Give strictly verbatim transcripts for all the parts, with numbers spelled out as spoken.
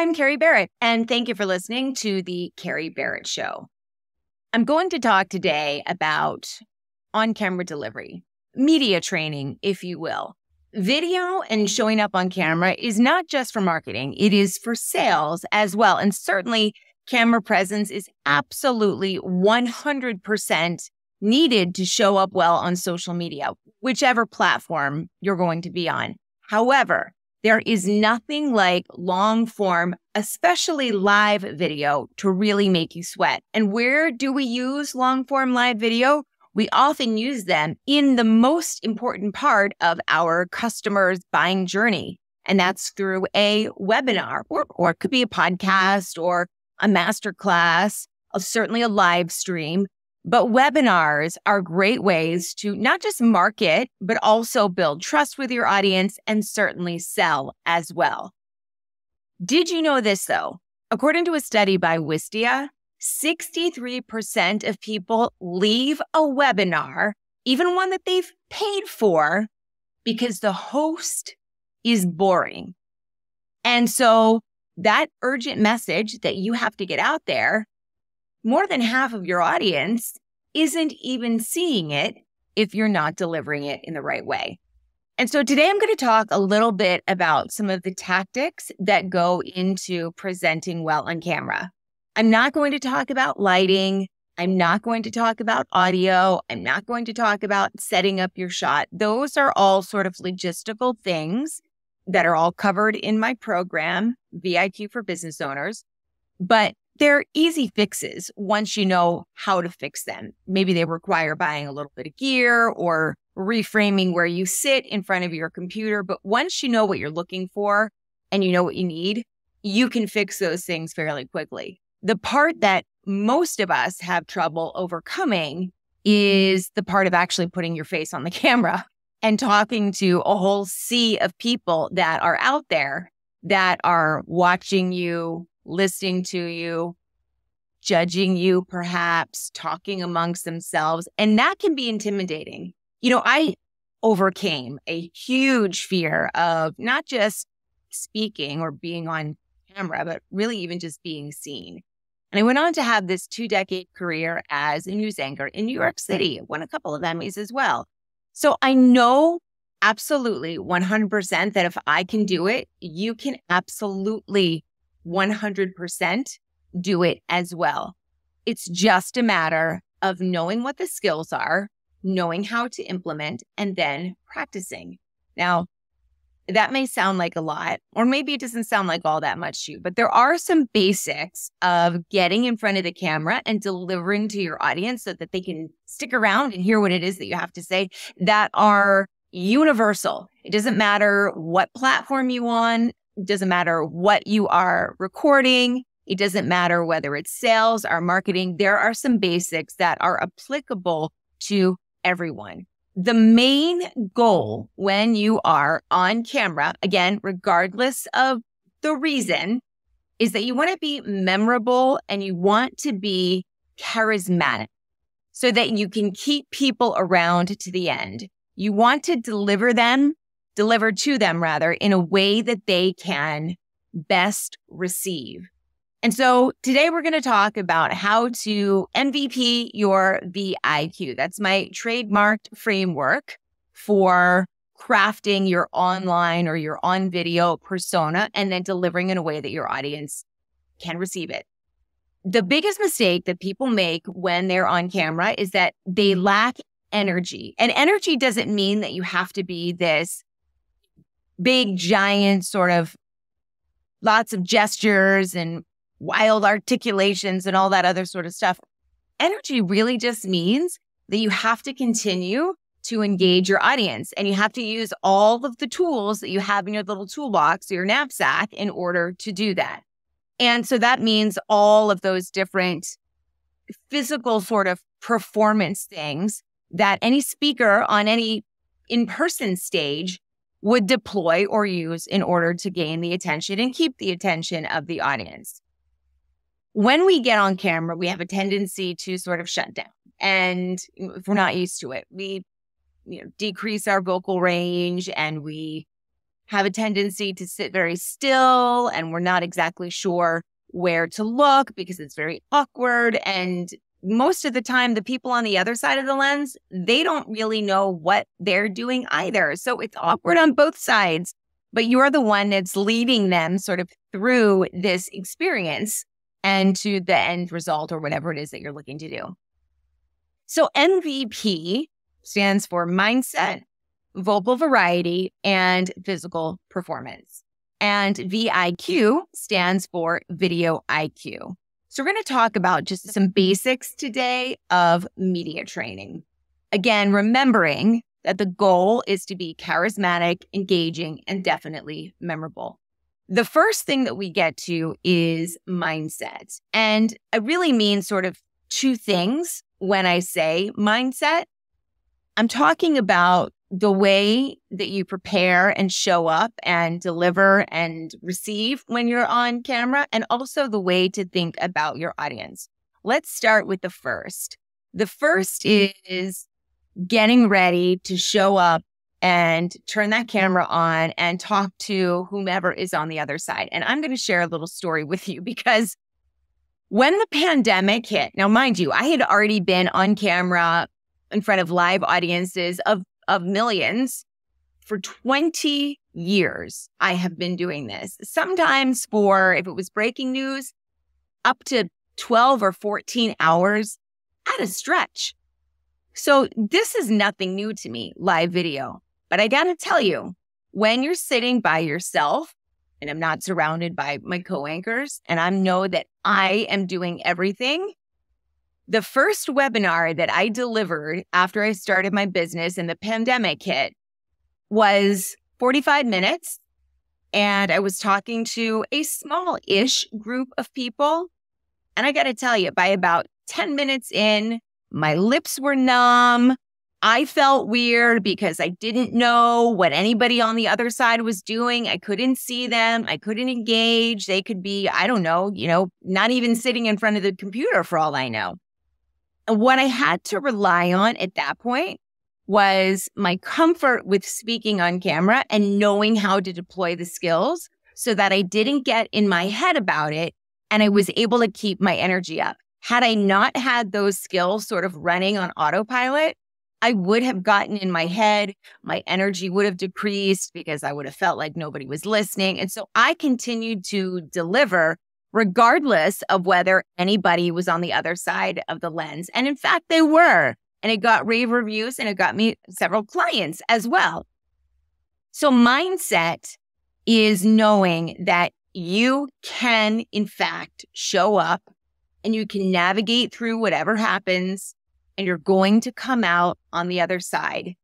I'm Kerry Barrett, and thank you for listening to The Kerry Barrett Show. I'm going to talk today about on-camera delivery, media training, if you will. Video and showing up on camera is not just for marketing. It is for sales as well. And certainly camera presence is absolutely one hundred percent needed to show up well on social media, whichever platform you're going to be on. However, there is nothing like long form, especially live video, to really make you sweat. And where do we use long form live video? We often use them in the most important part of our customer's buying journey, and that's through a webinar, or, or it could be a podcast or a masterclass, or certainly a live stream. But webinars are great ways to not just market, but also build trust with your audience and certainly sell as well. Did you know this, though? According to a study by Wistia, sixty-three percent of people leave a webinar, even one that they've paid for, because the host is boring. And so that urgent message that you have to get out there, more than half of your audience isn't even seeing it if you're not delivering it in the right way. And so today I'm going to talk a little bit about some of the tactics that go into presenting well on camera. I'm not going to talk about lighting. I'm not going to talk about audio. I'm not going to talk about setting up your shot. Those are all sort of logistical things that are all covered in my program, V I Q for Business Owners. But they're easy fixes once you know how to fix them. Maybe they require buying a little bit of gear or reframing where you sit in front of your computer. But once you know what you're looking for and you know what you need, you can fix those things fairly quickly. The part that most of us have trouble overcoming is the part of actually putting your face on the camera and talking to a whole sea of people that are out there that are watching you, listening to you, judging you, perhaps talking amongst themselves. And that can be intimidating. You know, I overcame a huge fear of not just speaking or being on camera, but really even just being seen. And I went on to have this two-decade career as a news anchor in New York City. I won a couple of Emmys as well. So I know absolutely one hundred percent that if I can do it, you can absolutely one hundred percent do it as well. It's just a matter of knowing what the skills are, knowing how to implement, and then practicing. Now, that may sound like a lot, or maybe it doesn't sound like all that much to you, but there are some basics of getting in front of the camera and delivering to your audience so that they can stick around and hear what it is that you have to say that are universal. It doesn't matter what platform you're on. It doesn't matter what you are recording. It doesn't matter whether it's sales or marketing. There are some basics that are applicable to everyone. The main goal when you are on camera, again, regardless of the reason, is that you want to be memorable and you want to be charismatic so that you can keep people around to the end. You want to deliver them, deliver to them rather, in a way that they can best receive. And so today we're going to talk about how to M V P your V I Q. That's my trademarked framework for crafting your online or your on-video persona and then delivering in a way that your audience can receive it. The biggest mistake that people make when they're on camera is that they lack energy. And energy doesn't mean that you have to be this big, giant sort of lots of gestures and wild articulations and all that other sort of stuff. Energy really just means that you have to continue to engage your audience and you have to use all of the tools that you have in your little toolbox or your knapsack in order to do that. And so that means all of those different physical sort of performance things that any speaker on any in-person stage would deploy or use in order to gain the attention and keep the attention of the audience. When we get on camera, we have a tendency to sort of shut down. And if we're not used to it, we you know, decrease our vocal range and we have a tendency to sit very still and we're not exactly sure where to look because it's very awkward. And most of the time, the people on the other side of the lens, they don't really know what they're doing either. So it's awkward on both sides, but you're the one that's leading them sort of through this experience and to the end result or whatever it is that you're looking to do. So M V P stands for mindset, vocal variety, and physical performance. And V I Q stands for video I Q. So we're going to talk about just some basics today of media training. Again, remembering that the goal is to be charismatic, engaging, and definitely memorable. The first thing that we get to is mindset. And I really mean sort of two things when I say mindset. I'm talking about the way that you prepare and show up and deliver and receive when you're on camera, and also the way to think about your audience. Let's start with the first. The first is getting ready to show up and turn that camera on and talk to whomever is on the other side. And I'm going to share a little story with you because when the pandemic hit, now, mind you, I had already been on camera in front of live audiences of of millions for twenty years. I have been doing this, sometimes for, if it was breaking news, up to twelve or fourteen hours at a stretch. So this is nothing new to me, live video. But I gotta tell you, when you're sitting by yourself and I'm not surrounded by my co-anchors and I know that I am doing everything, the first webinar that I delivered after I started my business and the pandemic hit was forty-five minutes. And I was talking to a small-ish group of people. And I got to tell you, by about ten minutes in, my lips were numb. I felt weird because I didn't know what anybody on the other side was doing. I couldn't see them. I couldn't engage. They could be, I don't know, you know, not even sitting in front of the computer for all I know. What I had to rely on at that point was my comfort with speaking on camera and knowing how to deploy the skills so that I didn't get in my head about it and I was able to keep my energy up. Had I not had those skills sort of running on autopilot, I would have gotten in my head, my energy would have decreased because I would have felt like nobody was listening. And so I continued to deliver regardless of whether anybody was on the other side of the lens. And in fact, they were. And it got rave reviews and it got me several clients as well. So mindset is knowing that you can, in fact, show up and you can navigate through whatever happens and you're going to come out on the other side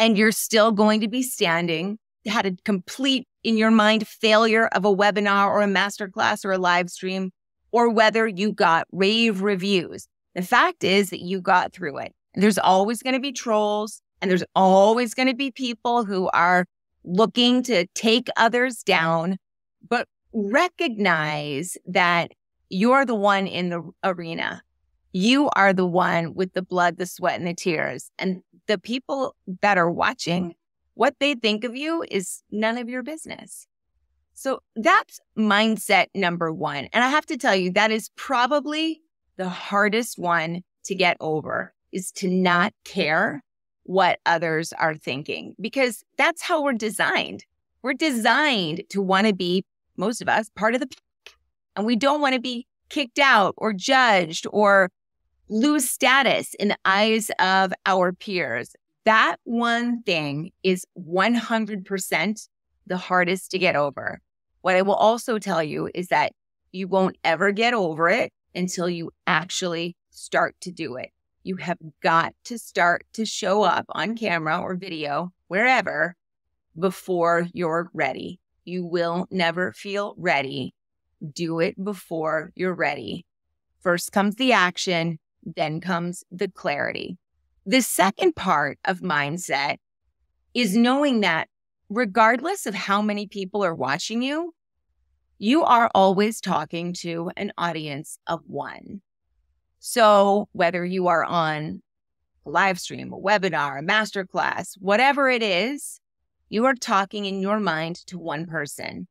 and you're still going to be standing. You had a complete, in your mind, failure of a webinar or a masterclass or a live stream, or whether you got rave reviews. The fact is that you got through it. And there's always going to be trolls and there's always going to be people who are looking to take others down, but recognize that you're the one in the arena. You are the one with the blood, the sweat, and the tears. And the people that are watching, what they think of you is none of your business. So that's mindset number one. And I have to tell you, that is probably the hardest one to get over, is to not care what others are thinking, because that's how we're designed. We're designed to want to be, most of us, part of the pack. And we don't want to be kicked out or judged or lose status in the eyes of our peers. That one thing is one hundred percent the hardest to get over. What I will also tell you is that you won't ever get over it until you actually start to do it. You have got to start to show up on camera or video, wherever, before you're ready. You will never feel ready. Do it before you're ready. First comes the action, then comes the clarity. The second part of mindset is knowing that regardless of how many people are watching you, you are always talking to an audience of one. So whether you are on a live stream, a webinar, a masterclass, whatever it is, You are talking in your mind to one person.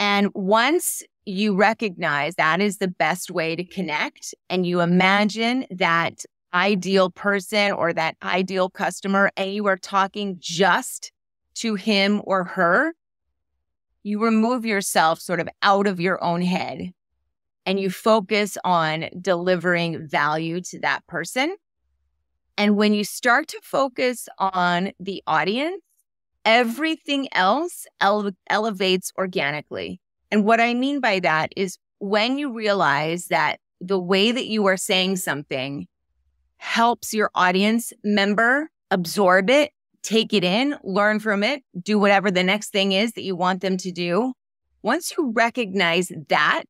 And once you recognize that is the best way to connect, and you imagine that ideal person or that ideal customer, and you are talking just to him or her, you remove yourself sort of out of your own head and you focus on delivering value to that person. And when you start to focus on the audience, everything else ele- elevates organically. And what I mean by that is when you realize that the way that you are saying something helps your audience member absorb it, take it in, learn from it, do whatever the next thing is that you want them to do. Once you recognize that,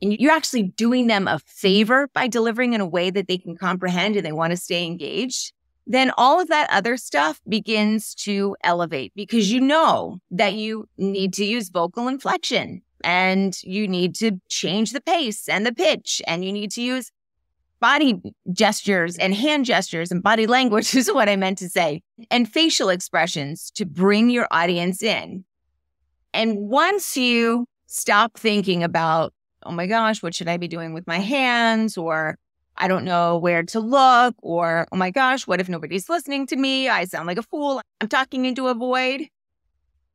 and you're actually doing them a favor by delivering in a way that they can comprehend and they want to stay engaged, then all of that other stuff begins to elevate, because you know that you need to use vocal inflection and you need to change the pace and the pitch, and you need to use body gestures and hand gestures and body language is what I meant to say, and facial expressions to bring your audience in. And once you stop thinking about, oh my gosh, what should I be doing with my hands? Or I don't know where to look, or, oh my gosh, what if nobody's listening to me? I sound like a fool. I'm talking into a void.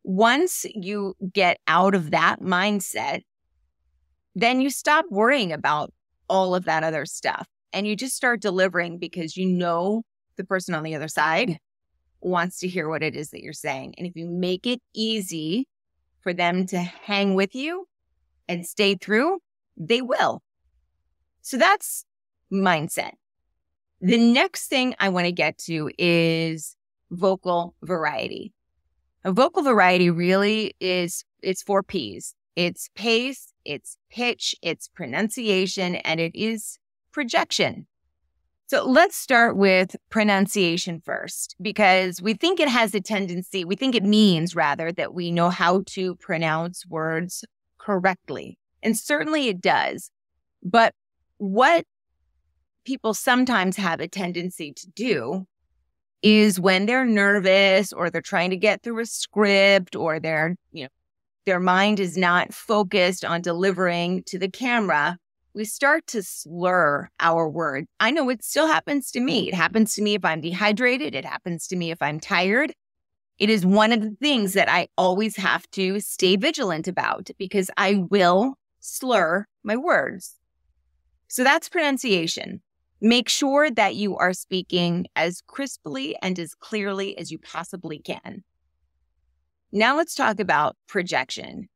Once you get out of that mindset, then you stop worrying about all of that other stuff. And you just start delivering because you know the person on the other side wants to hear what it is that you're saying. And if you make it easy for them to hang with you and stay through, they will. So that's mindset. The next thing I want to get to is vocal variety. Now, vocal variety really is, it's four P's. It's pace, it's pitch, it's pronunciation, and it is projection. So let's start with pronunciation first, because we think it has a tendency, we think it means rather that we know how to pronounce words correctly. And certainly it does. But what people sometimes have a tendency to do is when they're nervous or they're trying to get through a script, or their, you know, their mind is not focused on delivering to the camera, we start to slur our words. I know it still happens to me. It happens to me if I'm dehydrated. It happens to me if I'm tired. It is one of the things that I always have to stay vigilant about, because I will slur my words. So that's pronunciation. Make sure that you are speaking as crisply and as clearly as you possibly can. Now let's talk about projection.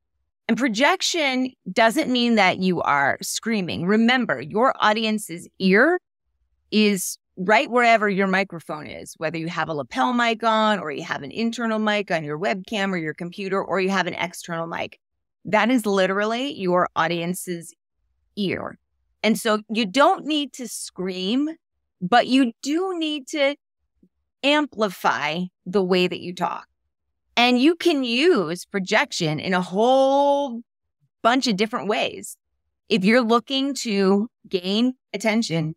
And projection doesn't mean that you are screaming. Remember, your audience's ear is right wherever your microphone is, whether you have a lapel mic on, or you have an internal mic on your webcam or your computer, or you have an external mic. That is literally your audience's ear. And so you don't need to scream, but you do need to amplify the way that you talk. And you can use projection in a whole bunch of different ways. If you're looking to gain attention,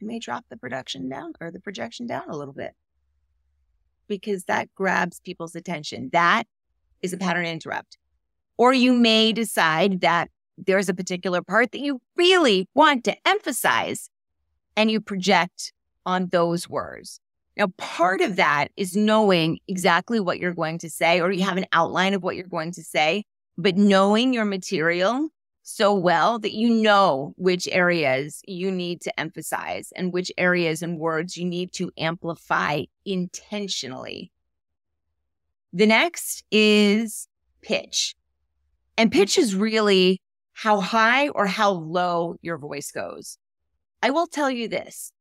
you may drop the production down or the projection down a little bit, because that grabs people's attention. That is a pattern interrupt. Or you may decide that there's a particular part that you really want to emphasize, and you project on those words. Now, part of that is knowing exactly what you're going to say, or you have an outline of what you're going to say, but knowing your material so well that you know which areas you need to emphasize and which areas and words you need to amplify intentionally. The next is pitch. And pitch is really how high or how low your voice goes. I will tell you this.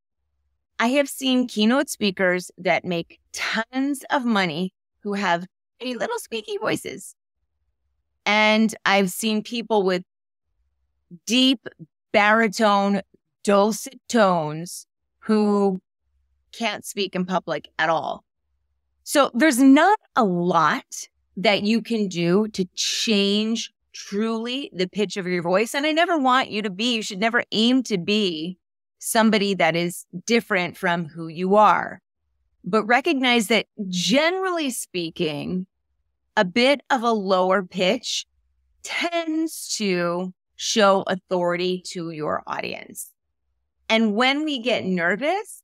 I have seen keynote speakers that make tons of money who have tiny little squeaky voices. And I've seen people with deep baritone, dulcet tones who can't speak in public at all. So there's not a lot that you can do to change truly the pitch of your voice. And I never want you to be, you should never aim to be somebody that is different from who you are. but recognize that generally speaking, a bit of a lower pitch tends to show authority to your audience. And when we get nervous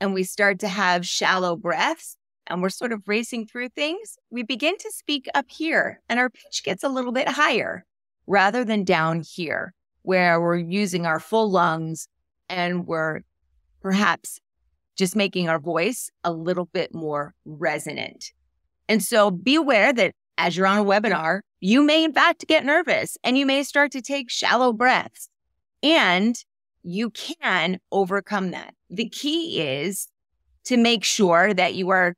and we start to have shallow breaths and we're sort of racing through things, we begin to speak up here and our pitch gets a little bit higher rather than down here where we're using our full lungs and we're perhaps just making our voice a little bit more resonant. And so be aware that as you're on a webinar, you may in fact get nervous and you may start to take shallow breaths, and you can overcome that. The key is to make sure that you are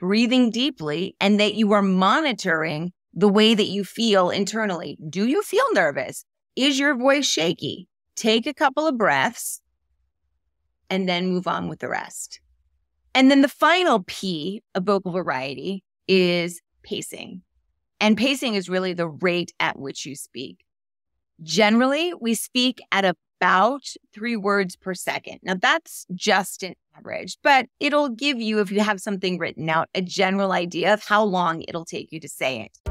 breathing deeply and that you are monitoring the way that you feel internally. Do you feel nervous? Is your voice shaky? Take a couple of breaths and then move on with the rest. And then the final P of vocal variety is pacing. And pacing is really the rate at which you speak. Generally, we speak at about three words per second. Now, that's just an average, but it'll give you, if you have something written out, a general idea of how long it'll take you to say it.